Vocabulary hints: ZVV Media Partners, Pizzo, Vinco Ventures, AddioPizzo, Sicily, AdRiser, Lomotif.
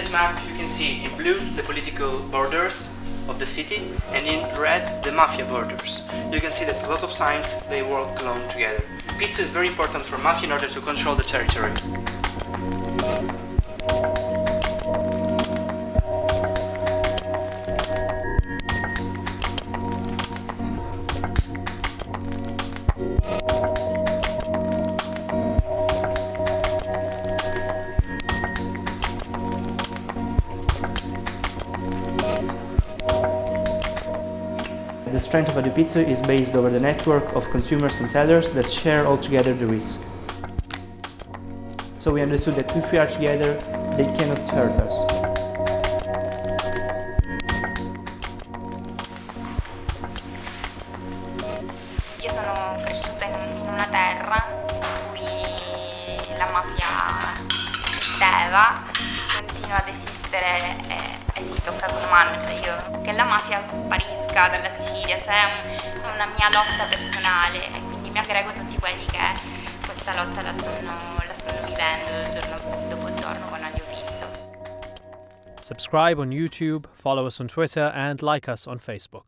this map you can see in blue the political borders of the city and in red the mafia borders. You can see that a lot of times they work alone together. Pizzo is very important for mafia in order to control the territory. The strength of AddioPizzo is based over the network of consumers and sellers that share all together the risk. So we understood that if we are together, they cannot hurt us. Io sono cresciuta in una terra in cui la mafia esisteva, continua ad esistere e si tocca con mano, cioè io che la mafia sparisca dalla Sicilia, cioè è una mia lotta personale e quindi mi aggrego tutti quelli che questa lotta la stanno vivendo giorno dopo giorno con AddioPizzo. Subscribe on YouTube, follow us on Twitter and like us on Facebook.